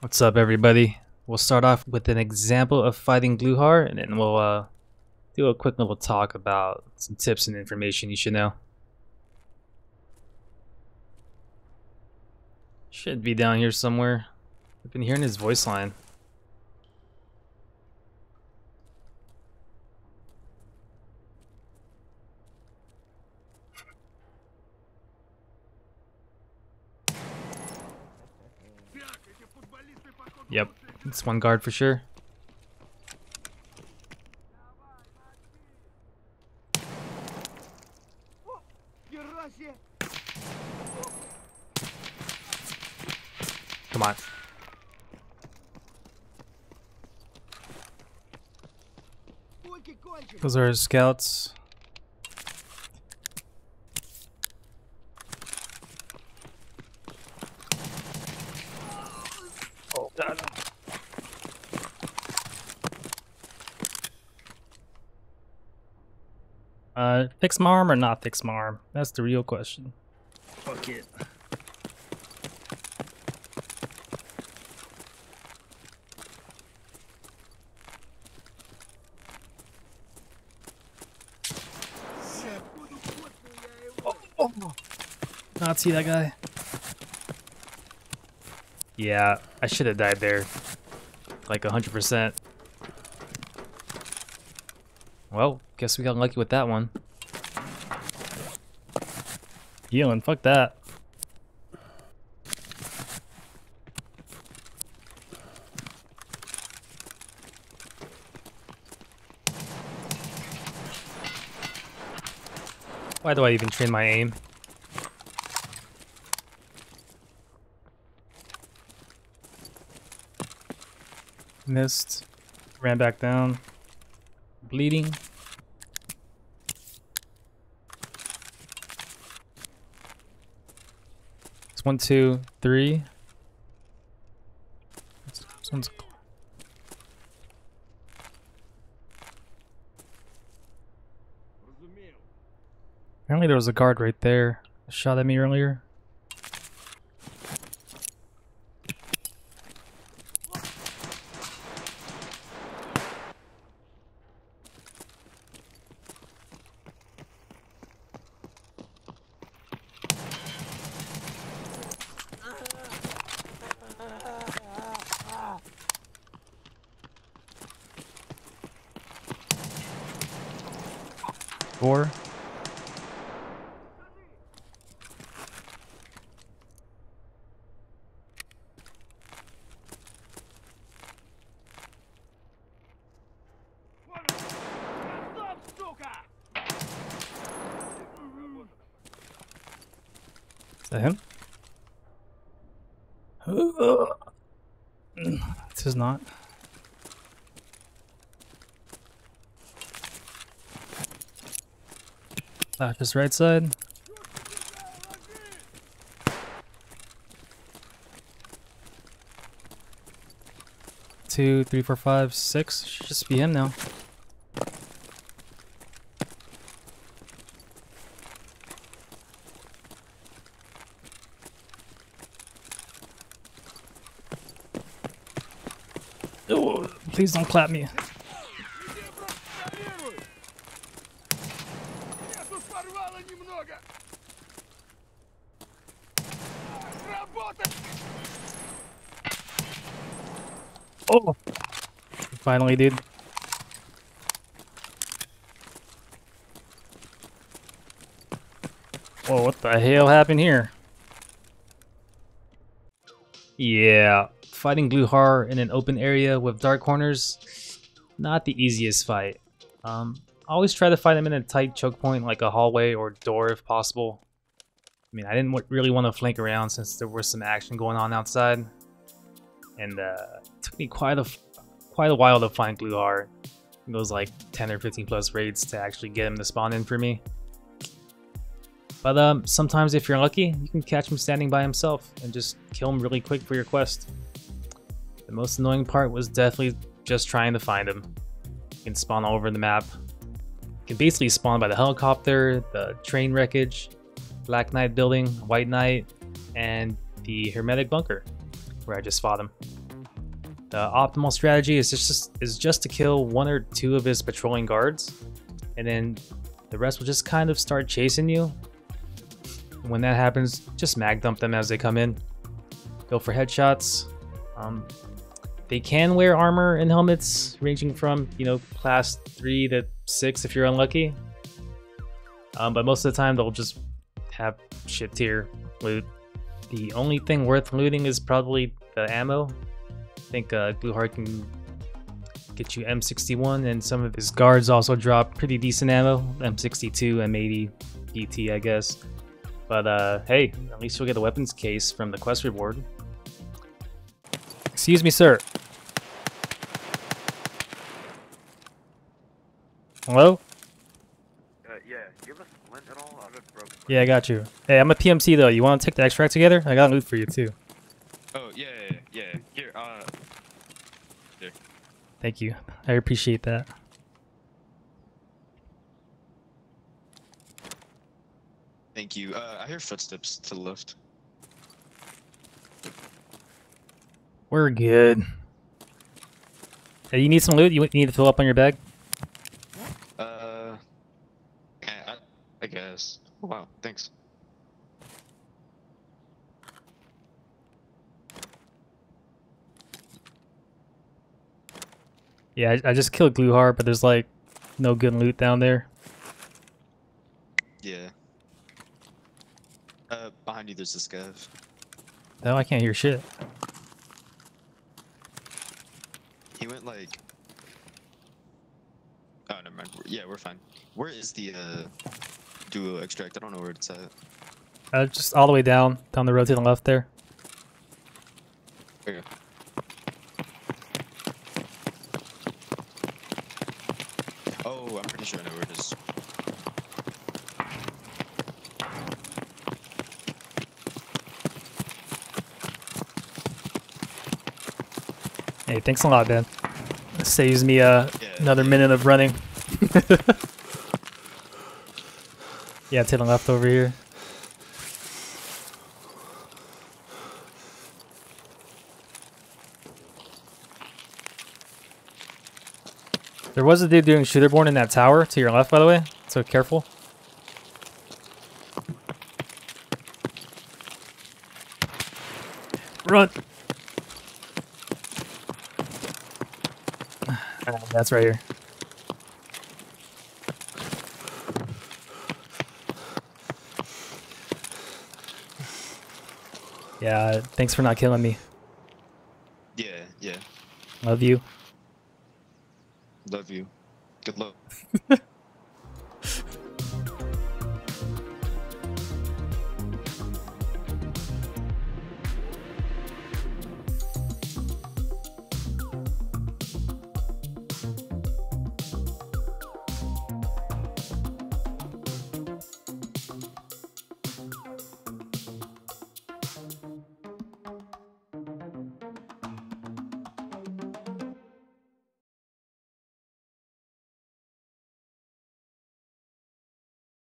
What's up, everybody? We'll start off with an example of fighting Glukhar, and then we'll do a quick little talk about some tips and information you should know. Should be down here somewhere. I've been hearing his voice line. Yep, it's one guard for sure. Come on. Those are his scouts. Fix my arm or not fix my arm? That's the real question. Fuck it. Oh, oh. Not see that guy. Yeah, I should have died there. Like 100%. Well, guess we got lucky with that one. Healing, fuck that. Why do I even train my aim? Missed. Ran back down. Bleeding. It's 1, 2, 3. Sounds cool. Apparently there was a guard right there that shot at me earlier. Four. Is that him? This is not. Left his right side. Two, three, four, five, six. Should just be him now. Oh, please don't clap me. Oh! Finally, dude. Whoa, what the hell happened here? Yeah, fighting Glukhar in an open area with dark corners, not the easiest fight. Always try to fight him in a tight choke point, like a hallway or door if possible. I mean, I didn't really want to flank around since there was some action going on outside. And it took me quite a while to find Glukhar. It was like 10 or 15 plus raids to actually get him to spawn in for me. But sometimes if you're lucky, you can catch him standing by himself and just kill him really quick for your quest. The most annoying part was definitely just trying to find him. You can spawn all over the map. You can basically spawn by the helicopter, the train wreckage, Black Knight building, White Knight, and the Hermetic bunker, where I just fought him. The optimal strategy is just to kill one or two of his patrolling guards, and then the rest will just kind of start chasing you. When that happens, just mag dump them as they come in. Go for headshots. They can wear armor and helmets ranging from, you know, class 3 to 6 if you're unlucky. But most of the time they'll just have shit tier loot. The only thing worth looting is probably the ammo. I think Glukhar can get you M61, and some of his guards also drop pretty decent ammo. M62, M80, BT, I guess. But hey, at least you'll get a weapons case from the quest reward. Excuse me, sir. Hello? Yeah, do you have a splint at all? I'm just broke. Yeah, I got you. Hey, I'm a PMC though. You want to take the extract together? I got loot for you too. Oh, yeah. Here, there. Thank you. I appreciate that. Thank you. I hear footsteps to the left. We're good. Hey, you need some loot? You need to fill up on your bag? I guess. Oh, wow, thanks. Yeah, I just killed Glukhar, but there's like no good loot down there. Yeah. Behind you, there's a SCAV. No, I can't hear shit. He went like... Oh, never mind. Yeah, we're fine. Where is the duo extract? I don't know where it's at. Just all the way down the road to the left there. Okay. Oh, I'm pretty sure I know where it is. Hey, thanks a lot, man. Saves me another minute of running. Yeah, to the left over here. There was a dude doing Shooterborn in that tower to your left, by the way, so careful. Run! That's right here. Yeah, thanks for not killing me. Yeah. Love you. Good luck.